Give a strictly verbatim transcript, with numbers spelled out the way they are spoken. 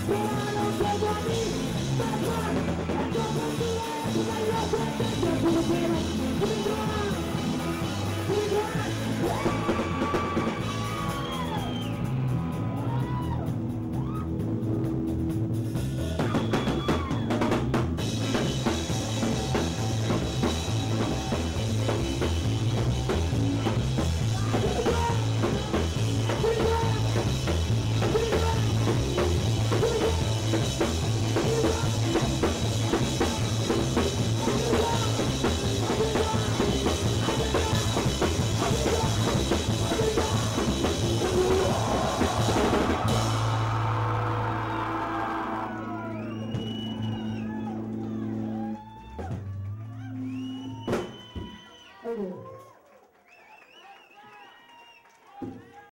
We